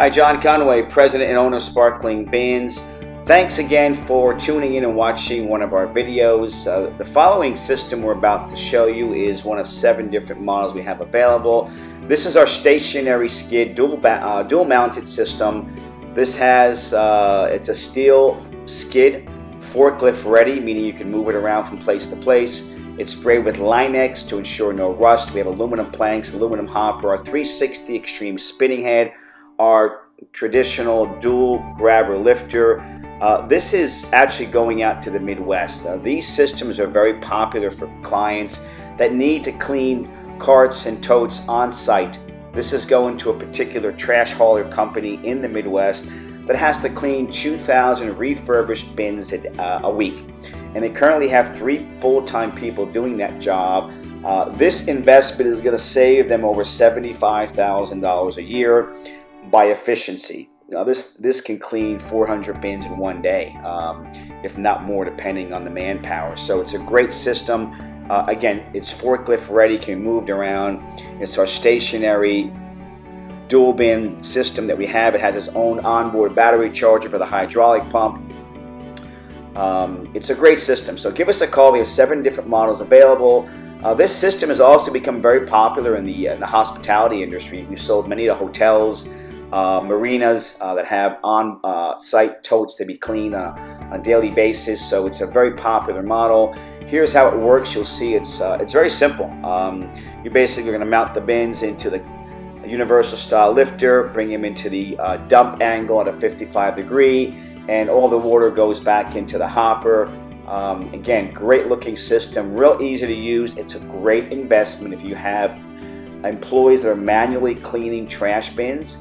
Hi, John Conway, president and owner of Sparkling Bins. Thanks again for tuning in and watching one of our videos. The following system we're about to show you is one of 7 different models we have available. This is our stationary skid dual mounted system. This has, it's a steel skid, forklift ready, meaning you can move it around from place to place. It's sprayed with Linex to ensure no rust. We have aluminum planks, aluminum hopper, our 360 Extreme spinning head, our traditional dual grabber lifter. This is actually going out to the Midwest. These systems are very popular for clients that need to clean carts and totes on site. This is going to a particular trash hauler company in the Midwest that has to clean 2,000 refurbished bins a week. And they currently have 3 full-time people doing that job. This investment is gonna save them over $75,000 a year by efficiency. Now this can clean 400 bins in one day, if not more, depending on the manpower. So it's a great system. Again, it's forklift ready, can be moved around. It's our stationary dual bin system that we have. It has its own onboard battery charger for the hydraulic pump. It's a great system. So give us a call. We have 7 different models available. This system has also become very popular in the hospitality industry. We've sold many to hotels, marinas that have on-site totes to be cleaned on a daily basis. So it's a very popular model. Here's how it works. You'll see it's very simple. You're basically going to mount the bins into the universal style lifter, bring them into the dump angle at a 55 degree, and all the water goes back into the hopper. Again, great looking system, real easy to use. It's a great investment if you have employees that are manually cleaning trash bins.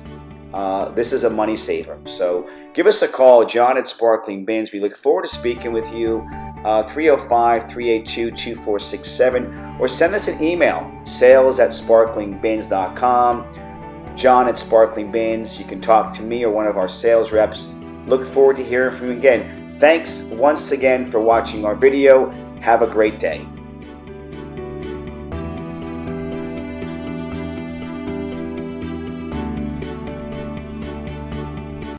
This is a money saver. So give us a call, John at Sparkling Bins. We look forward to speaking with you, 305-382-2467, or send us an email, sales@sparklingbins.com, John at Sparkling Bins. You can talk to me or one of our sales reps. Look forward to hearing from you again. Thanks once again for watching our video. Have a great day.